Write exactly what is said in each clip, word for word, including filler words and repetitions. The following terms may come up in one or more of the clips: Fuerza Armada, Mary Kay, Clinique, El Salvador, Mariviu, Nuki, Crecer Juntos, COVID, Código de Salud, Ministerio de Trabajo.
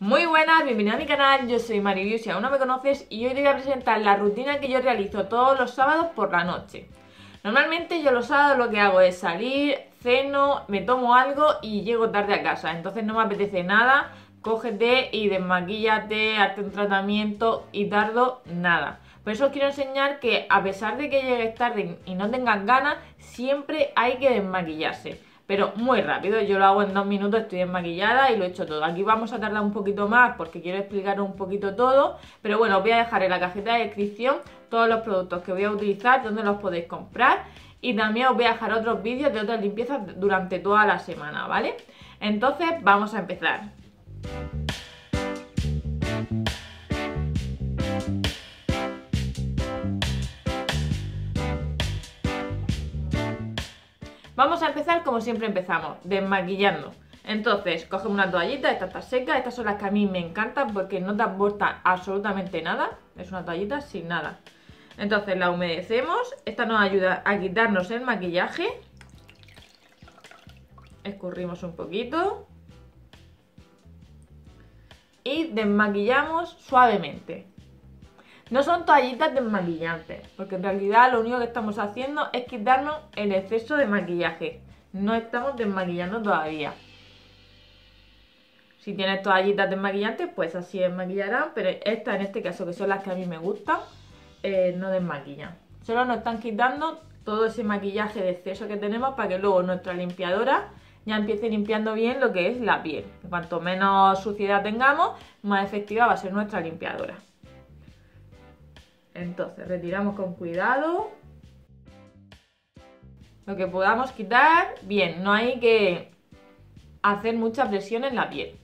Muy buenas, bienvenidos a mi canal, yo soy Mariviu, si aún no me conoces, y hoy te voy a presentar la rutina que yo realizo todos los sábados por la noche. Normalmente yo los sábados lo que hago es salir, ceno, me tomo algo y llego tarde a casa, entonces no me apetece nada, cógete y desmaquíllate, hazte un tratamiento y tardo nada. Por eso os quiero enseñar que a pesar de que llegues tarde y no tengas ganas, siempre hay que desmaquillarse. Pero muy rápido, yo lo hago en dos minutos, estoy desmaquillada y lo he hecho todo. Aquí vamos a tardar un poquito más porque quiero explicaros un poquito todo. Pero bueno, os voy a dejar en la cajita de descripción todos los productos que voy a utilizar, donde los podéis comprar. Y también os voy a dejar otros vídeos de otras limpiezas durante toda la semana, ¿vale? Entonces vamos a empezar. Vamos a empezar como siempre empezamos, desmaquillando. Entonces, cogemos una toallita, esta está seca, estas son las que a mí me encantan porque no te aportan absolutamente nada. Es una toallita sin nada. Entonces la humedecemos, esta nos ayuda a quitarnos el maquillaje. Escurrimos un poquito. Y desmaquillamos suavemente. No son toallitas desmaquillantes, porque en realidad lo único que estamos haciendo es quitarnos el exceso de maquillaje. No estamos desmaquillando todavía. Si tienes toallitas desmaquillantes, pues así desmaquillarán, pero estas en este caso, que son las que a mí me gustan, eh, no desmaquillan. Solo nos están quitando todo ese maquillaje de exceso que tenemos para que luego nuestra limpiadora ya empiece limpiando bien lo que es la piel. Cuanto menos suciedad tengamos, más efectiva va a ser nuestra limpiadora. Entonces retiramos con cuidado lo que podamos quitar. Bien, no hay que hacer mucha presión en la piel.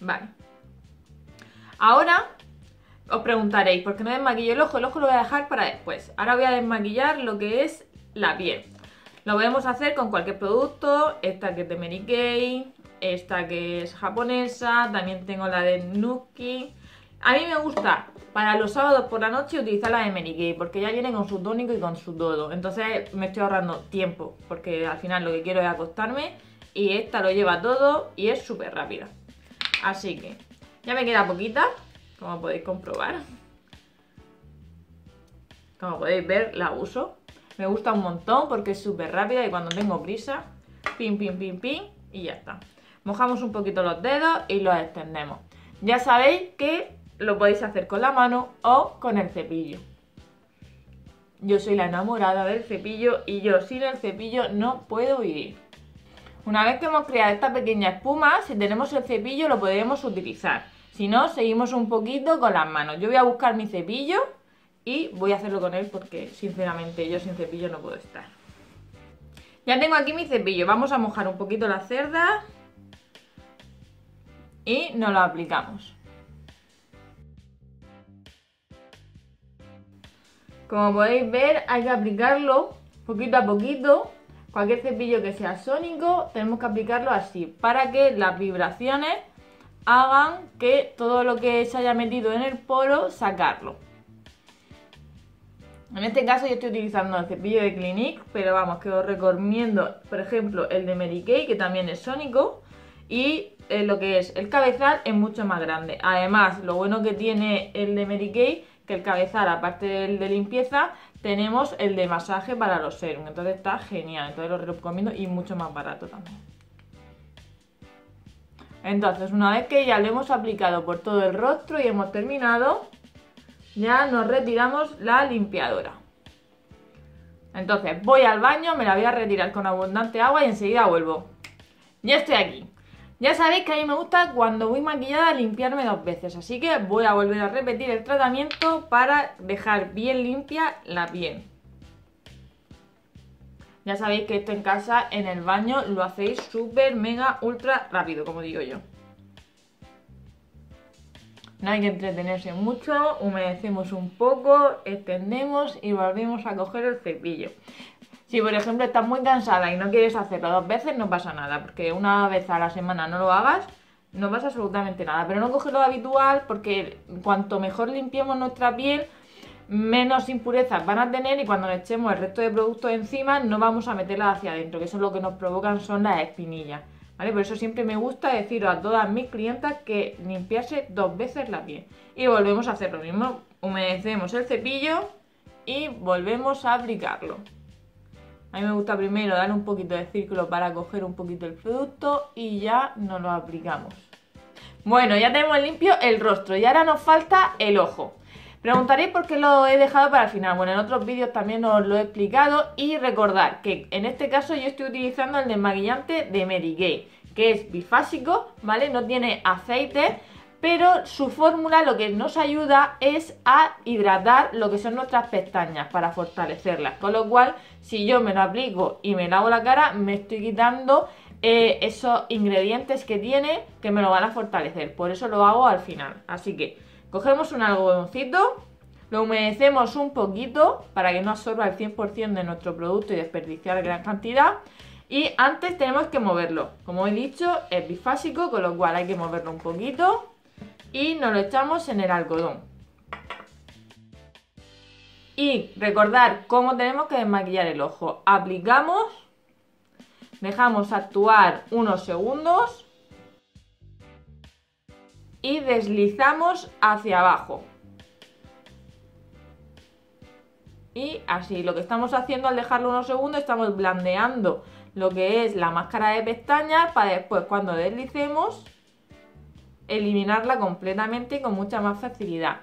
Vale. Ahora os preguntaréis, ¿por qué no desmaquillo el ojo? El ojo lo voy a dejar para después. Ahora voy a desmaquillar lo que es la piel. Lo podemos hacer con cualquier producto. Esta que es de Mary Kay, esta que es japonesa, también tengo la de Nuki. A mí me gusta para los sábados por la noche utilizar la de Mary Kay porque ya viene con su tónico y con su todo. Entonces me estoy ahorrando tiempo porque al final lo que quiero es acostarme y esta lo lleva todo y es súper rápida. Así que ya me queda poquita, como podéis comprobar. Como podéis ver, la uso. Me gusta un montón porque es súper rápida y cuando tengo prisa, pim, pim, pim, pim y ya está. Mojamos un poquito los dedos y los extendemos. Ya sabéis que lo podéis hacer con la mano o con el cepillo. Yo soy la enamorada del cepillo y yo sin el cepillo no puedo vivir. Una vez que hemos creado esta pequeña espuma, si tenemos el cepillo lo podemos utilizar. Si no, seguimos un poquito con las manos. Yo voy a buscar mi cepillo y voy a hacerlo con él porque sinceramente yo sin cepillo no puedo estar. Ya tengo aquí mi cepillo. Vamos a mojar un poquito la cerda y nos lo aplicamos. Como podéis ver, hay que aplicarlo poquito a poquito. Cualquier cepillo que sea sónico, tenemos que aplicarlo así, para que las vibraciones hagan que todo lo que se haya metido en el poro, sacarlo. En este caso yo estoy utilizando el cepillo de Clinique, pero vamos, que os recomiendo, por ejemplo, el de Mary Kay, que también es sónico. Y eh, lo que es el cabezal es mucho más grande. Además, lo bueno que tiene el de Mary Kay, que el cabezal, aparte del de limpieza, tenemos el de masaje para los serums. Entonces está genial, entonces lo recomiendo y mucho más barato también. Entonces, una vez que ya lo hemos aplicado por todo el rostro y hemos terminado, ya nos retiramos la limpiadora. Entonces voy al baño, me la voy a retirar con abundante agua y enseguida vuelvo. Ya estoy aquí. Ya sabéis que a mí me gusta cuando voy maquillada limpiarme dos veces, así que voy a volver a repetir el tratamiento para dejar bien limpia la piel. Ya sabéis que esto en casa, en el baño, lo hacéis súper, mega, ultra rápido, como digo yo. No hay que entretenerse mucho, humedecemos un poco, extendemos y volvemos a coger el cepillo. Si por ejemplo estás muy cansada y no quieres hacerlo dos veces, no pasa nada, porque una vez a la semana no lo hagas, no pasa absolutamente nada. Pero no coges lo habitual, porque cuanto mejor limpiemos nuestra piel, menos impurezas van a tener y cuando le echemos el resto de productos encima no vamos a meterlas hacia adentro, que eso es lo que nos provocan son las espinillas. ¿vale? Por eso siempre me gusta decir a todas mis clientas que limpiarse dos veces la piel. Y volvemos a hacer lo mismo, humedecemos el cepillo y volvemos a aplicarlo. A mí me gusta primero dar un poquito de círculo para coger un poquito el producto y ya nos lo aplicamos. Bueno, ya tenemos limpio el rostro y ahora nos falta el ojo. Preguntaréis por qué lo he dejado para el final. Bueno, en otros vídeos también os lo he explicado. Y recordad que en este caso yo estoy utilizando el desmaquillante de Mary Kay, que es bifásico, ¿vale? No tiene aceite, pero su fórmula lo que nos ayuda es a hidratar lo que son nuestras pestañas para fortalecerlas. Con lo cual, si yo me lo aplico y me lavo la cara, me estoy quitando eh, esos ingredientes que tiene que me lo van a fortalecer. Por eso lo hago al final. Así que cogemos un algodoncito, lo humedecemos un poquito para que no absorba el cien por cien de nuestro producto y desperdiciar gran cantidad. Y antes tenemos que moverlo. Como he dicho, es bifásico, con lo cual hay que moverlo un poquito. Y nos lo echamos en el algodón. Y recordar cómo tenemos que desmaquillar el ojo. Aplicamos, dejamos actuar unos segundos y deslizamos hacia abajo. Y así, lo que estamos haciendo al dejarlo unos segundos, estamos blandeando lo que es la máscara de pestañas para después, cuando deslicemos, eliminarla completamente y con mucha más facilidad.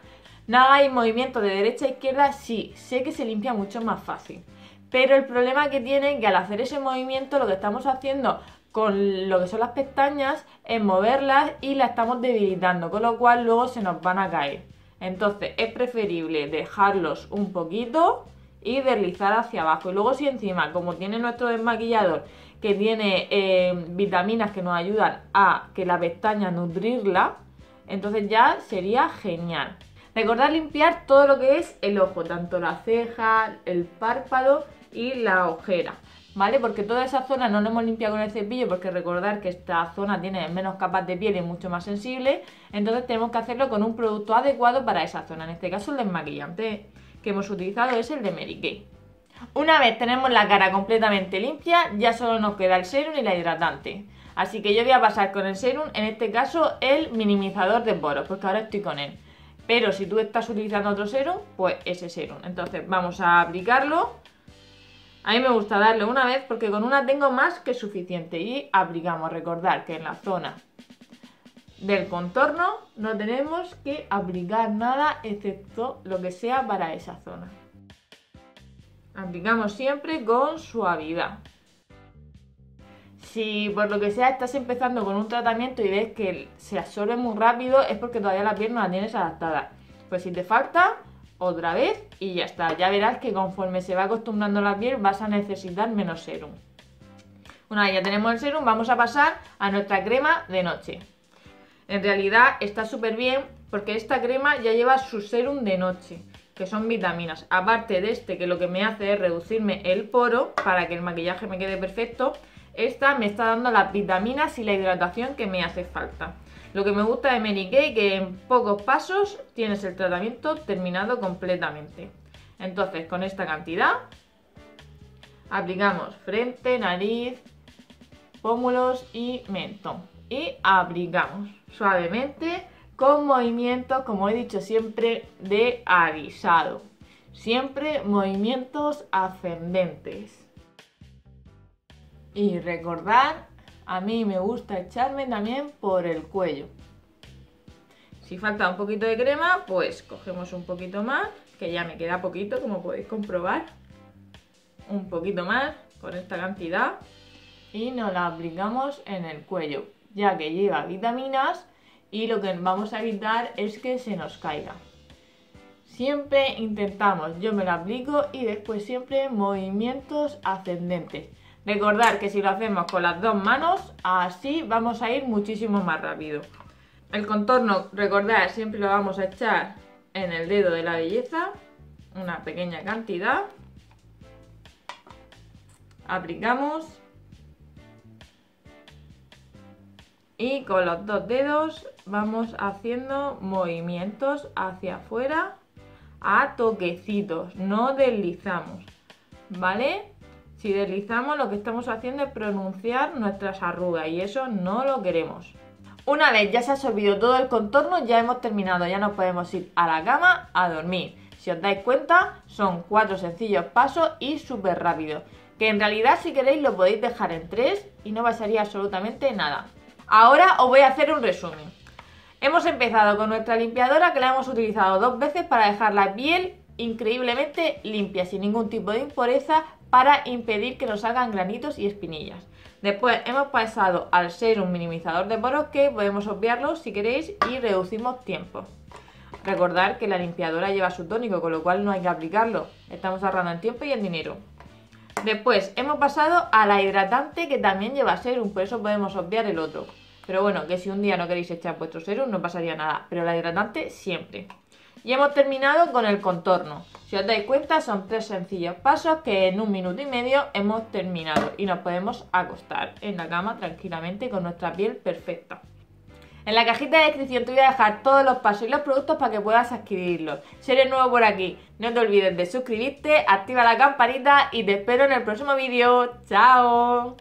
No hagáis movimiento de derecha a izquierda, sí, sé que se limpia mucho más fácil. Pero el problema que tiene es que al hacer ese movimiento lo que estamos haciendo con lo que son las pestañas es moverlas y las estamos debilitando, con lo cual luego se nos van a caer. Entonces es preferible dejarlos un poquito y deslizar hacia abajo. Y luego si encima, como tiene nuestro desmaquillador, que tiene eh, vitaminas que nos ayudan a que la pestaña nutrirla, entonces ya sería genial. Recordad limpiar todo lo que es el ojo, tanto la ceja, el párpado y la ojera, ¿vale? Porque toda esa zona no la hemos limpiado con el cepillo, porque recordad que esta zona tiene menos capas de piel y es mucho más sensible. Entonces tenemos que hacerlo con un producto adecuado para esa zona. En este caso el desmaquillante que hemos utilizado es el de Mary Kay. Una vez tenemos la cara completamente limpia, ya solo nos queda el serum y la hidratante. Así que yo voy a pasar con el serum, en este caso el minimizador de poros, porque ahora estoy con él. Pero si tú estás utilizando otro serum, pues ese serum. Entonces vamos a aplicarlo. A mí me gusta darle una vez porque con una tengo más que suficiente. Y aplicamos, recordar que en la zona del contorno no tenemos que aplicar nada excepto lo que sea para esa zona. Aplicamos siempre con suavidad. Si por lo que sea estás empezando con un tratamiento y ves que se absorbe muy rápido, es porque todavía la piel no la tienes adaptada. Pues si te falta, otra vez y ya está. Ya verás que conforme se va acostumbrando la piel vas a necesitar menos serum. Una vez ya tenemos el serum, vamos a pasar a nuestra crema de noche. En realidad está súper bien porque esta crema ya lleva su serum de noche, que son vitaminas. Aparte de este, que lo que me hace es reducirme el poro para que el maquillaje me quede perfecto, esta me está dando las vitaminas y la hidratación que me hace falta. Lo que me gusta de Mary Kay, que en pocos pasos tienes el tratamiento terminado completamente. Entonces, con esta cantidad, aplicamos frente, nariz, pómulos y mentón. Y aplicamos suavemente con movimientos, como he dicho siempre, de avisado. Siempre movimientos ascendentes. Y recordad, a mí me gusta echarme también por el cuello. Si falta un poquito de crema, pues cogemos un poquito más, que ya me queda poquito, como podéis comprobar. Un poquito más, con esta cantidad, y nos la aplicamos en el cuello, ya que lleva vitaminas y lo que vamos a evitar es que se nos caiga. Siempre intentamos, yo me la aplico y después siempre movimientos ascendentes. Recordad que si lo hacemos con las dos manos, así vamos a ir muchísimo más rápido. El contorno, recordad, siempre lo vamos a echar en el dedo de la belleza, una pequeña cantidad. Aplicamos. Y con los dos dedos vamos haciendo movimientos hacia afuera a toquecitos, no deslizamos, ¿vale? Si deslizamos, lo que estamos haciendo es pronunciar nuestras arrugas y eso no lo queremos. Una vez ya se ha absorbido todo el contorno, ya hemos terminado, ya nos podemos ir a la cama a dormir. Si os dais cuenta, son cuatro sencillos pasos y súper rápido. Que en realidad, si queréis, lo podéis dejar en tres y no pasaría absolutamente nada. Ahora os voy a hacer un resumen. Hemos empezado con nuestra limpiadora, que la hemos utilizado dos veces para dejar la piel increíblemente limpia, sin ningún tipo de impureza, para impedir que nos salgan granitos y espinillas. Después hemos pasado al serum minimizador de poros, que podemos obviarlo si queréis y reducimos tiempo. Recordad que la limpiadora lleva su tónico, con lo cual no hay que aplicarlo. Estamos ahorrando en tiempo y en dinero. Después hemos pasado a la hidratante, que también lleva serum, por eso podemos obviar el otro. Pero bueno, que si un día no queréis echar vuestro serum no pasaría nada, pero la hidratante siempre. Y hemos terminado con el contorno. Si os dais cuenta, son tres sencillos pasos que en un minuto y medio hemos terminado y nos podemos acostar en la cama tranquilamente con nuestra piel perfecta. En la cajita de descripción te voy a dejar todos los pasos y los productos para que puedas adquirirlos. Si eres nuevo por aquí, no te olvides de suscribirte, activa la campanita y te espero en el próximo vídeo. ¡Chao!